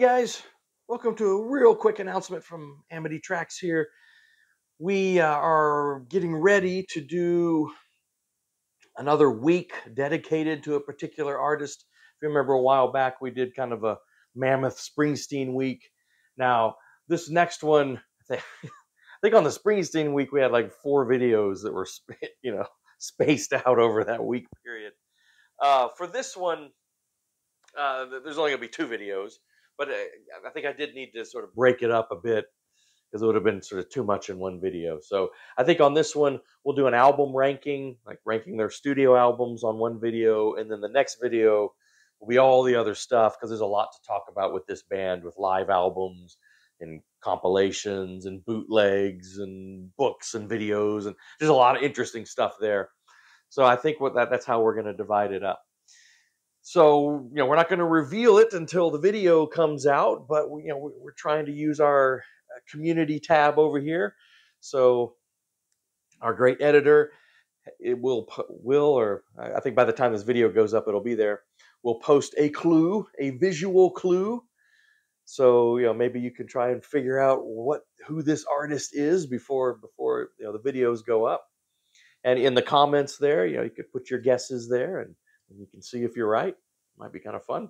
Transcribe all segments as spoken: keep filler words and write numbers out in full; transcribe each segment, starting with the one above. Hey guys, welcome to a real quick announcement from Amity Tracks here. We uh, are getting ready to do another week dedicated to a particular artist. If you remember a while back, we did kind of a mammoth Springsteen week. Now, this next one, I think on the Springsteen week, we had like four videos that were, you know, spaced out over that week period. Uh, for this one, uh, there's only going to be two videos. But I think I did need to sort of break it up a bit because it would have been sort of too much in one video. So I think on this one, we'll do an album ranking, like ranking their studio albums on one video. And then the next video will be all the other stuff because there's a lot to talk about with this band, with live albums and compilations and bootlegs and books and videos. And there's a lot of interesting stuff there. So I think what that, that's how we're going to divide it up. So, you know, we're not going to reveal it until the video comes out, but, we, you know, we're trying to use our community tab over here. So our great editor, it will, will, or I think by the time this video goes up, it'll be there. We'll post a clue, a visual clue. So, you know, maybe you can try and figure out what, who this artist is before, before, you know, the videos go up. And in the comments there, you know, you could put your guesses there and you can see if you're right. Might be kind of fun.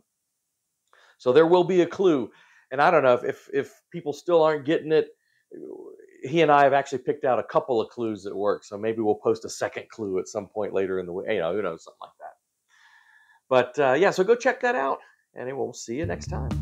So there will be a clue. And I don't know if, if, if people still aren't getting it, he and I have actually picked out a couple of clues that work. So maybe we'll post a second clue at some point later in the week. You know, who knows, something like that. But uh, yeah, so go check that out and we'll see you next time.